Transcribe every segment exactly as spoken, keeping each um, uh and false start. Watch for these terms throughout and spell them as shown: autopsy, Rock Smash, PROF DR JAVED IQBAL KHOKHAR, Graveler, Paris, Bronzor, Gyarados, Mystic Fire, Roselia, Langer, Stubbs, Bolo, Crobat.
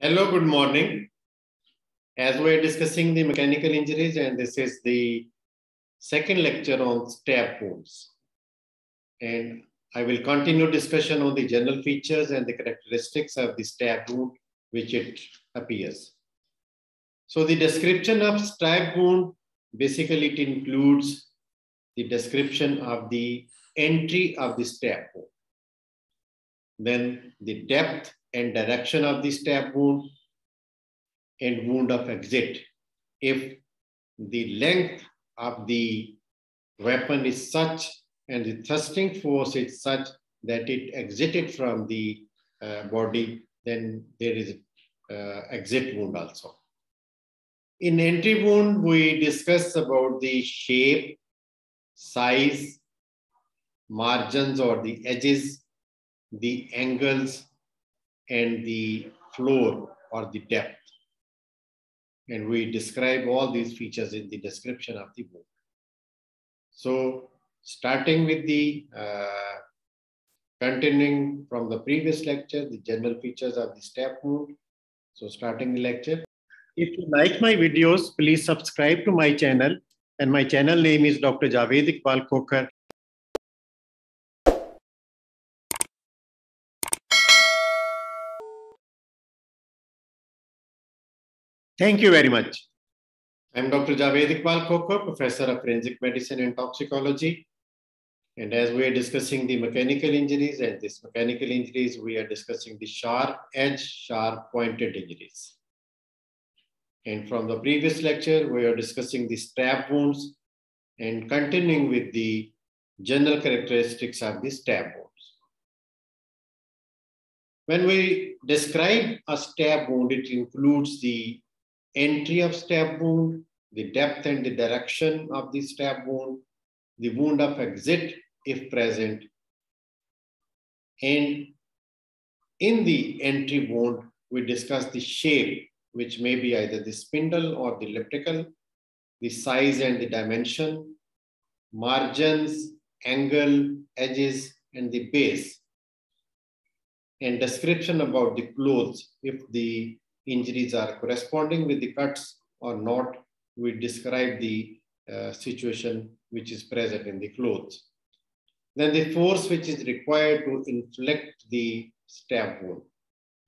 Hello, good morning. As we're discussing the mechanical injuries, and this is the second lecture on stab wounds. And I will continue discussion on the general features and the characteristics of the stab wound, which it appears. So the description of stab wound, basically it includes the description of the entry of the stab wound, then the depth and direction of the stab wound, and wound of exit if the length of the weapon is such and the thrusting force is such that it exited from the uh, body, then there is uh, exit wound also. In entry wound, we discuss about the shape, size, margins or the edges, the angles, and the floor or the depth. And we describe all these features in the description of the wound. So starting with the, uh, continuing from the previous lecture, the general features of the stab wound. So starting the lecture. If you like my videos, please subscribe to my channel. And my channel name is Doctor Javed Iqbal Khokhar. Thank you very much. I'm Doctor Javed Iqbal Khokhar, Professor of Forensic Medicine and Toxicology. And as we are discussing the mechanical injuries, and this mechanical injuries, we are discussing the sharp edge, sharp pointed injuries. And from the previous lecture, we are discussing the stab wounds and continuing with the general characteristics of the stab wounds. When we describe a stab wound, it includes the entry of stab wound, the depth and the direction of the stab wound, the wound of exit if present. And in the entry wound, we discuss the shape, which may be either the spindle or the elliptical, the size and the dimension, margins, angle, edges, and the base. And description about the clothes, if the injuries are corresponding with the cuts or not, we describe the uh, situation which is present in the clothes. Then the force which is required to inflict the stab wound.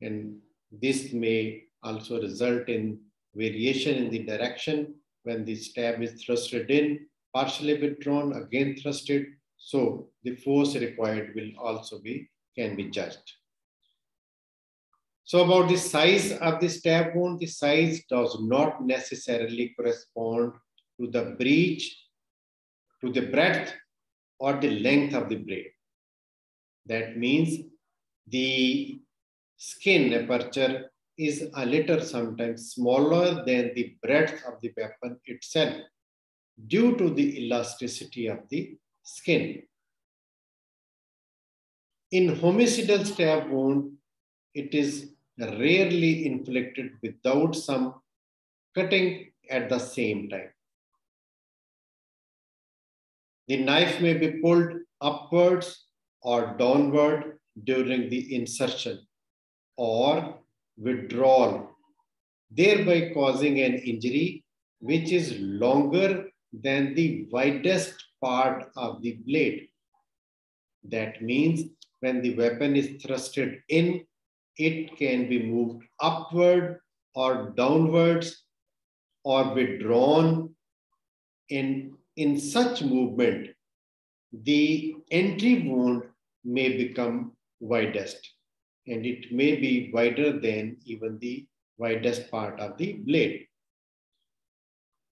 And this may also result in variation in the direction when the stab is thrusted in, partially withdrawn, again thrusted. So the force required will also be, can be judged. So about the size of the stab wound, the size does not necessarily correspond to the breach, to the breadth or the length of the blade. That means the skin aperture is a little sometimes smaller than the breadth of the weapon itself due to the elasticity of the skin. In homicidal stab wound, it is rarely inflicted without some cutting at the same time. The knife may be pulled upwards or downward during the insertion or withdrawal, thereby causing an injury which is longer than the widest part of the blade. That means when the weapon is thrusted in, it can be moved upward or downwards or withdrawn. In, in such movement, the entry wound may become widest, and it may be wider than even the widest part of the blade.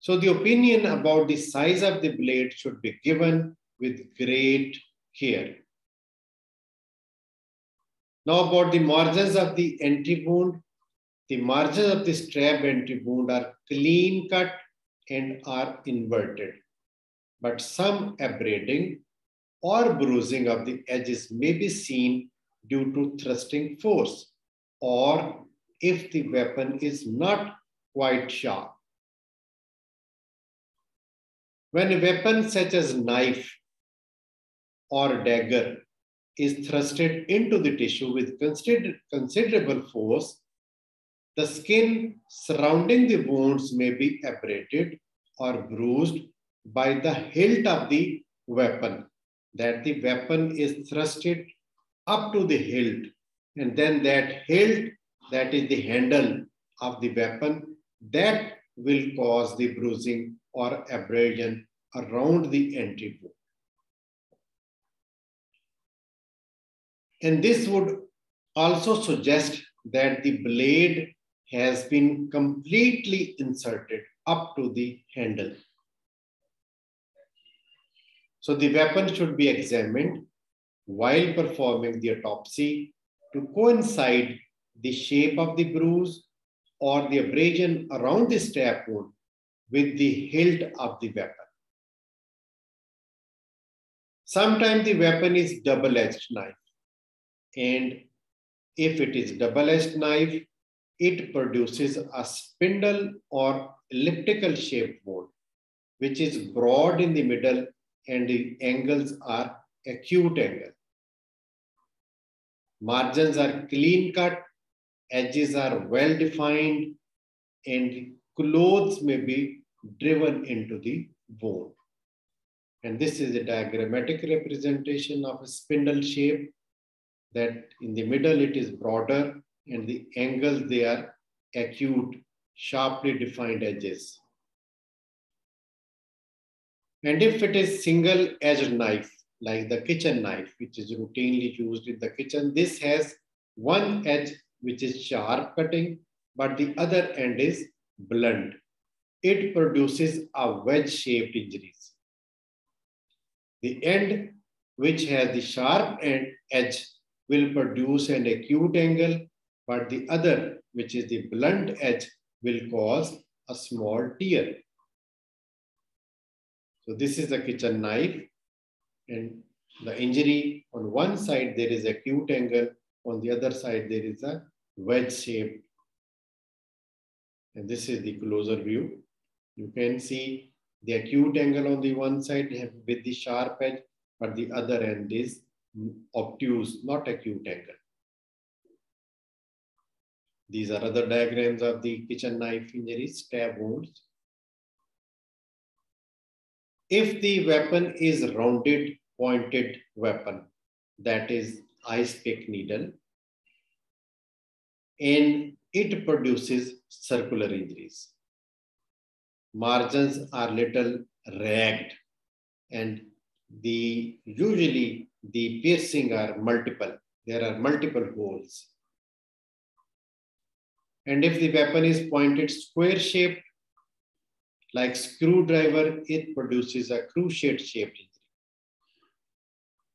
So the opinion about the size of the blade should be given with great care. Now about the margins of the entry wound. The margins of the stab entry wound are clean cut and are inverted, but some abrading or bruising of the edges may be seen due to thrusting force or if the weapon is not quite sharp. When a weapon such as knife or dagger is thrusted into the tissue with consider- considerable force, The skin surrounding the wounds may be abraded or bruised by the hilt of the weapon, that the weapon is thrusted up to the hilt, and then that hilt, that is the handle of the weapon, that will cause the bruising or abrasion around the entry wound. And this would also suggest that the blade has been completely inserted up to the handle. So the weapon should be examined while performing the autopsy to coincide the shape of the bruise or the abrasion around the stab wound with the hilt of the weapon. Sometimes the weapon is double-edged knife, and if it is double-edged knife, it produces a spindle or elliptical shaped wound, which is broad in the middle and the angles are acute angle. Margins are clean cut, edges are well defined, and clothes may be driven into the wound. And this is a diagrammatic representation of a spindle shape, that in the middle it is broader and the angles they are acute, sharply defined edges. And if it is single-edged knife, like the kitchen knife, which is routinely used in the kitchen, this has one edge which is sharp cutting, but the other end is blunt. It produces a wedge-shaped injuries. The end which has the sharp end edge will produce an acute angle, but the other, which is the blunt edge, will cause a small tear. So this is a kitchen knife, and the injury on one side there is acute angle, on the other side there is a wedge shape. And this is the closer view. You can see the acute angle on the one side with the sharp edge, but the other end is obtuse, not acute angle. These are other diagrams of the kitchen knife injuries, stab wounds. If the weapon is rounded, pointed weapon, that is ice pick needle, and it produces circular injuries. Margins are little ragged, and the usually the piercing are multiple. There are multiple holes. And if the weapon is pointed square shaped, like screwdriver, it produces a cruciate shaped injury.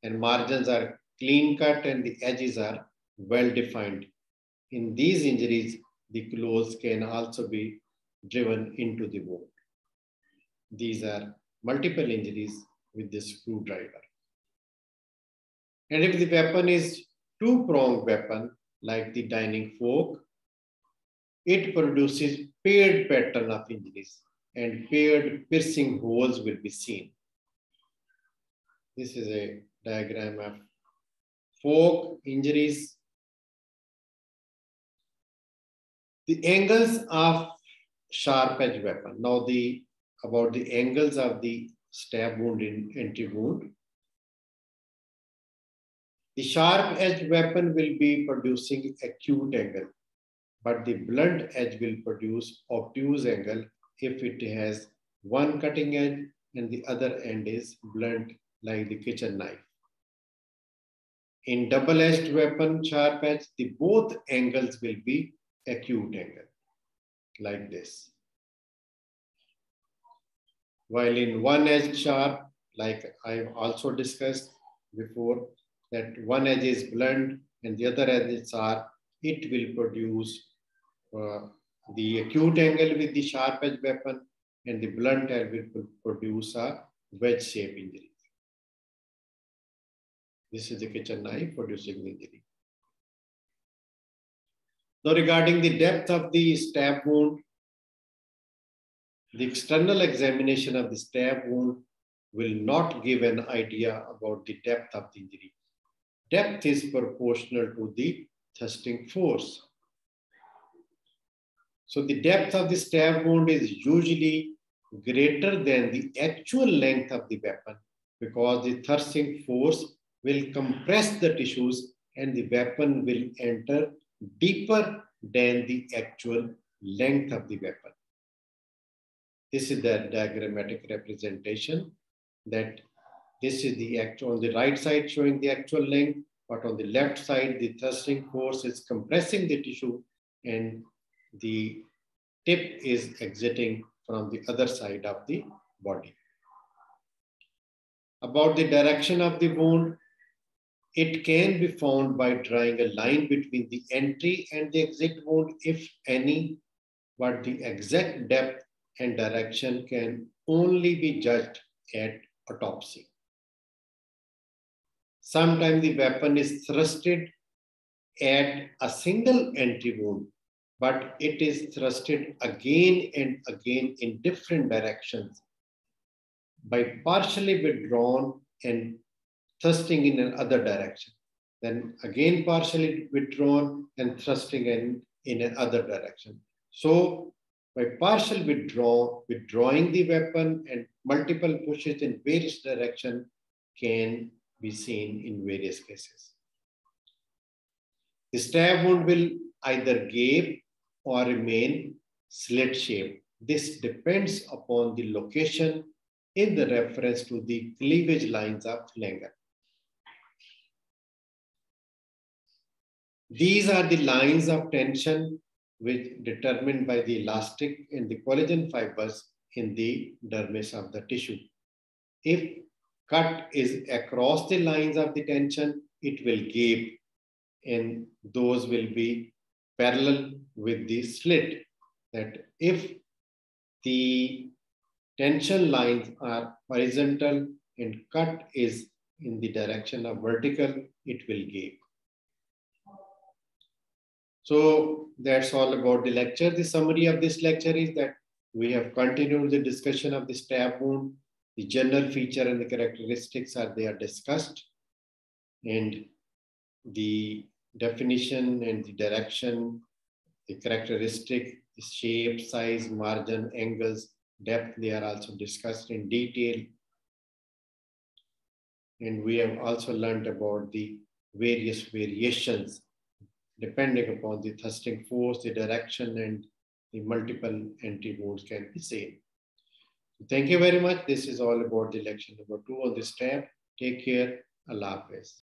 And margins are clean cut and the edges are well defined. In these injuries, the clothes can also be driven into the wound. These are multiple injuries with the screwdriver. And if the weapon is two-pronged weapon, like the dining fork, it produces paired pattern of injuries, and paired piercing holes will be seen. This is a diagram of fork injuries. The angles of sharp edge weapon. Now the about the angles of the stab wound in entry wound. The sharp edge weapon will be producing acute angle, but the blunt edge will produce obtuse angle if it has one cutting edge and the other end is blunt, like the kitchen knife. In double-edged weapon, sharp edge, the both angles will be acute angle, like this. While in one edge sharp, like I also discussed before, that one edge is blunt and the other edge is sharp, it will produce uh, the acute angle with the sharp edge weapon, and the blunt edge will produce a wedge shape injury. This is the kitchen knife producing the injury. Now regarding the depth of the stab wound, the external examination of the stab wound will not give an idea about the depth of the injury. Depth is proportional to the thrusting force. So the depth of the stab wound is usually greater than the actual length of the weapon because the thrusting force will compress the tissues and the weapon will enter deeper than the actual length of the weapon. This is the diagrammatic representation, that this is the actual, on the right side showing the actual length, but on the left side, the thrusting force is compressing the tissue and the tip is exiting from the other side of the body. About the direction of the wound, it can be found by drawing a line between the entry and the exit wound, if any, but the exact depth and direction can only be judged at autopsy. Sometimes the weapon is thrusted at a single entry wound, but it is thrusted again and again in different directions by partially withdrawn and thrusting in another direction, then again partially withdrawn and thrusting in, in another direction. So by partial withdraw, withdrawing the weapon and multiple pushes in various directions can be seen in various cases. The stab wound will either gape or remain slit shaped. This depends upon the location in the reference to the cleavage lines of Langer. These are the lines of tension which determined by the elastic and the collagen fibers in the dermis of the tissue. If cut is across the lines of the tension, it will gape and those will be parallel with the slit. That if the tension lines are horizontal and cut is in the direction of vertical, it will gape. So that's all about the lecture. The summary of this lecture is that we have continued the discussion of the stab wound. The general feature and the characteristics are they are discussed, and the definition and the direction, the characteristic, the shape, size, margin, angles, depth, they are also discussed in detail. And we have also learned about the various variations depending upon the thrusting force, the direction, and the multiple entry wounds can be seen. Thank you very much. This is all about the lecture number two on this tab. Take care. Allah Hafiz.